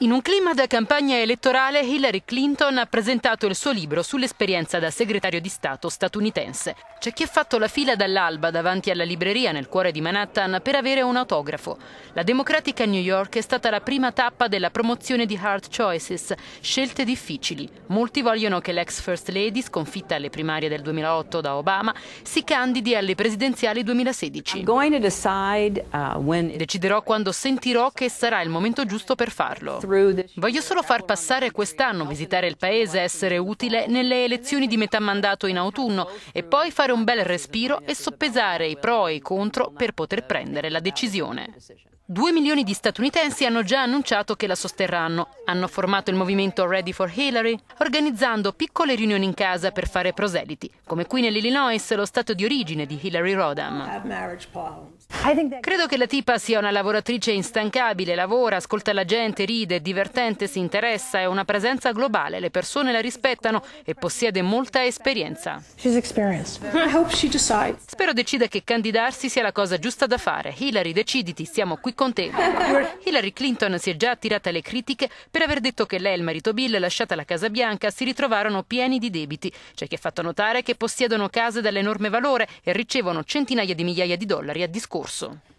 In un clima da campagna elettorale, Hillary Clinton ha presentato il suo libro sull'esperienza da segretario di Stato statunitense. C'è chi ha fatto la fila dall'alba davanti alla libreria nel cuore di Manhattan per avere un autografo. La democratica New York è stata la prima tappa della promozione di Hard Choices, scelte difficili. Molti vogliono che l'ex First Lady, sconfitta alle primarie del 2008 da Obama, si candidi alle presidenziali 2016. Deciderò quando sentirò che sarà il momento giusto per farlo. Voglio solo far passare quest'anno, visitare il paese, essere utile nelle elezioni di metà mandato in autunno e poi fare un bel respiro e soppesare i pro e i contro per poter prendere la decisione. 2 milioni di statunitensi hanno già annunciato che la sosterranno. Hanno formato il movimento Ready for Hillary, organizzando piccole riunioni in casa per fare proseliti, come qui nell'Illinois, lo stato di origine di Hillary Rodham. Credo che la tipa sia una lavoratrice instancabile, lavora, ascolta la gente, ride, è divertente, si interessa, è una presenza globale, le persone la rispettano e possiede molta esperienza. Spero decida che candidarsi sia la cosa giusta da fare. Hillary, deciditi, siamo qui con te. Hillary Clinton si è già attirata alle critiche per aver detto che lei e il marito Bill, lasciata la Casa Bianca, si ritrovarono pieni di debiti. C'è chi ha fatto notare che possiedono case dall'enorme valore e ricevono centinaia di migliaia di dollari a discorso.